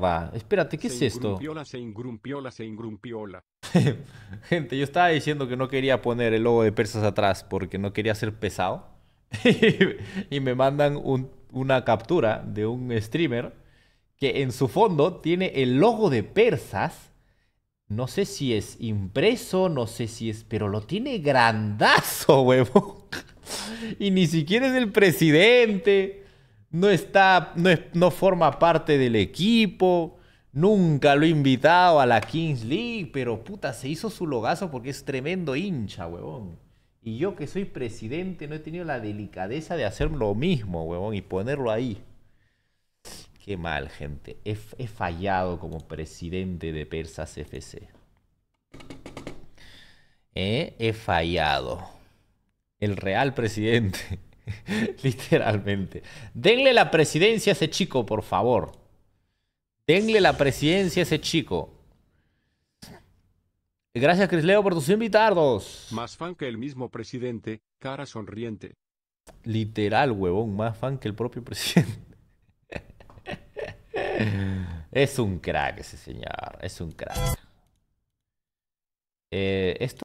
Va, espérate, ¿qué es esto? Se ingrumpiola. Gente, yo estaba diciendo que no quería poner el logo de Persas atrás porque no quería ser pesado. Y me mandan una captura de un streamer que en su fondo tiene el logo de Persas. No sé si es impreso, no sé si es... Pero lo tiene grandazo, huevo. Y ni siquiera es el presidente. No forma parte del equipo. Nunca lo he invitado a la Kings League. Pero puta, se hizo su logazo porque es tremendo hincha, huevón. Y yo que soy presidente no he tenido la delicadeza de hacer lo mismo, huevón, y ponerlo ahí. Qué mal, gente. He fallado como presidente de Persas FC. He fallado. El real presidente. Literalmente. Denle la presidencia a ese chico, por favor. Denle la presidencia a ese chico. Gracias, Crisleo, por tus invitados. Más fan que el mismo presidente, cara sonriente. Literal, huevón, más fan que el propio presidente. Es un crack ese señor, es un crack. Esto